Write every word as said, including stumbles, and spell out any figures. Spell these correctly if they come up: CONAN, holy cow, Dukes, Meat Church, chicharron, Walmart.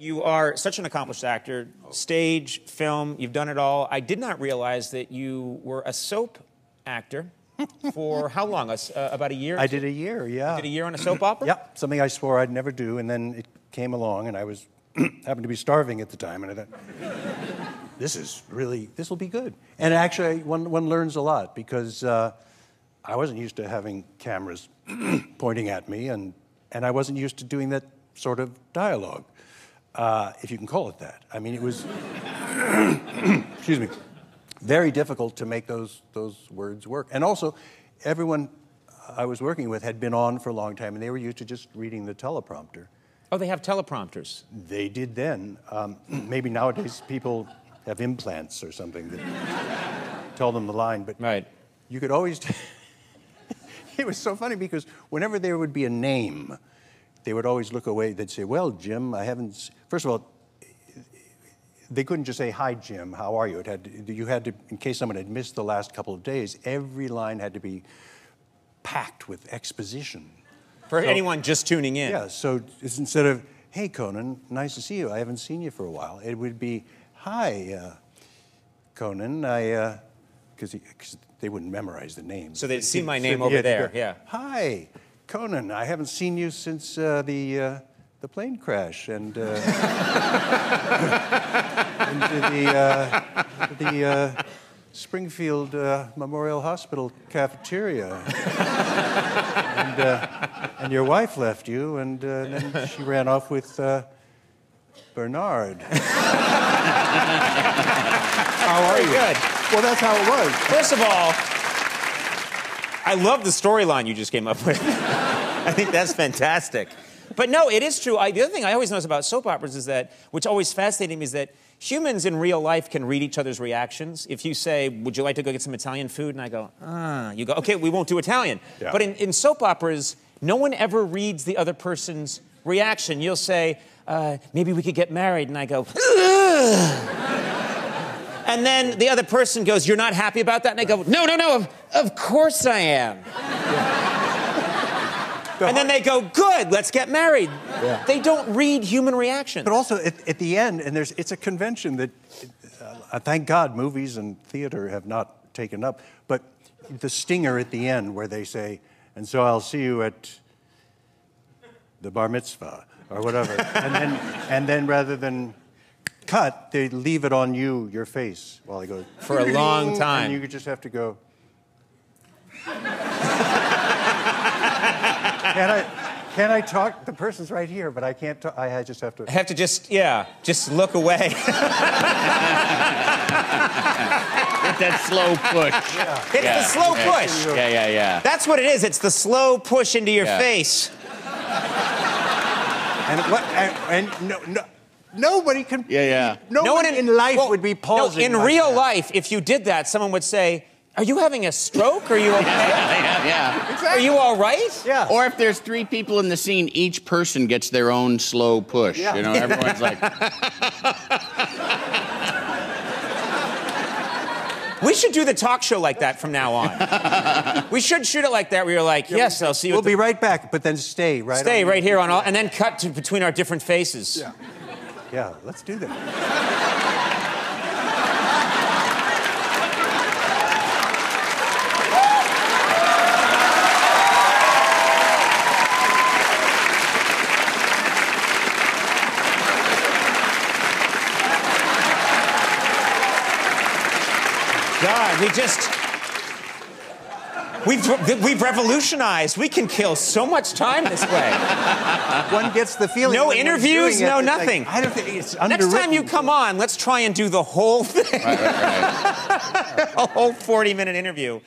You are such an accomplished actor, stage, film, you've done it all. I did not realize that you were a soap actor for how long? Uh, about a year? I did a year, yeah. You did a year on a soap opera? Yep, something I swore I'd never do, and then it came along, and I was happened to be starving at the time, and I thought, this is really, this will be good. And actually, one, one learns a lot, because uh, I wasn't used to having cameras pointing at me, and, and I wasn't used to doing that sort of dialogue. Uh, if you can call it that. I mean, it was, excuse me, very difficult to make those, those words work. And also, everyone I was working with had been on for a long time, and they were used to just reading the teleprompter. Oh, they have teleprompters. They did then. Um, maybe nowadays people have implants or something that tell them the line, but right. You could always, it was so funny because whenever there would be a name, they would always look away. They'd say, well, Jim, I haven't... First of all, they couldn't just say, hi, Jim, how are you? It had to, you had to, in case someone had missed the last couple of days, every line had to be packed with exposition. For so, anyone just tuning in. Yeah, so it's instead of, hey, Conan, nice to see you. I haven't seen you for a while. It would be, hi, uh, Conan, I... Because uh, they wouldn't memorize the name. So they'd see my name so, over yeah, there, go, yeah. Hi. Conan, I haven't seen you since uh, the uh, the plane crash and, uh, and the uh, the uh, Springfield uh, Memorial Hospital cafeteria, and, uh, and your wife left you, and, uh, and then she ran off with uh, Bernard. How are you? Good. Well, that's how it was. First of all, I love the storyline you just came up with. I think that's fantastic. But no, it is true. I, the other thing I always notice about soap operas is that, which always fascinated me, is that humans in real life can read each other's reactions. If you say, would you like to go get some Italian food? And I go, ah. You go, okay, we won't do Italian. Yeah. But in, in soap operas, no one ever reads the other person's reaction. You'll say, uh, maybe we could get married. And I go, ugh. And then the other person goes, you're not happy about that? And I go, no, no, no, of, of course I am. Yeah. The and then they go, good, let's get married. Yeah. They don't read human reactions. But also, at, at the end, and there's, it's a convention that, uh, thank God, movies and theater have not taken up, but the stinger at the end where they say, and so I'll see you at the bar mitzvah, or whatever. and, then, and then rather than... cut, they leave it on you, your face, while they go... For a long time. And you just have to go... can, I, can I talk? The person's right here, but I can't talk. I, I just have to... I have to just, yeah, just look away. With that slow push. Yeah. It's yeah. the slow yeah. push. Yeah, yeah, yeah. That's what it is. It's the slow push into your yeah. face. and what... And, and no... no Nobody can. Yeah, yeah. No, no one, one in, in life well, would be pausing. No, in like real that. life, if you did that, someone would say, "Are you having a stroke? Are you okay? yeah, yeah, yeah. Exactly. Are you all right?" Yeah. Or if there's three people in the scene, each person gets their own slow push. Yeah. You know, everyone's like. We should do the talk show like that from now on. We should shoot it like that where you're like, yes, I'll see you. We'll be right back, but then stay right. Stay right here on all, and then cut to between our different faces. Yeah. Yeah, let's do that. God, we just... We've, we've revolutionized. We can kill so much time this way. One gets the feeling. No interviews, no it, nothing. Like, I don't think it's underwritten. Next time you come on, let's try and do the whole thing. Right, right, right. A whole forty-minute interview.